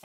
No.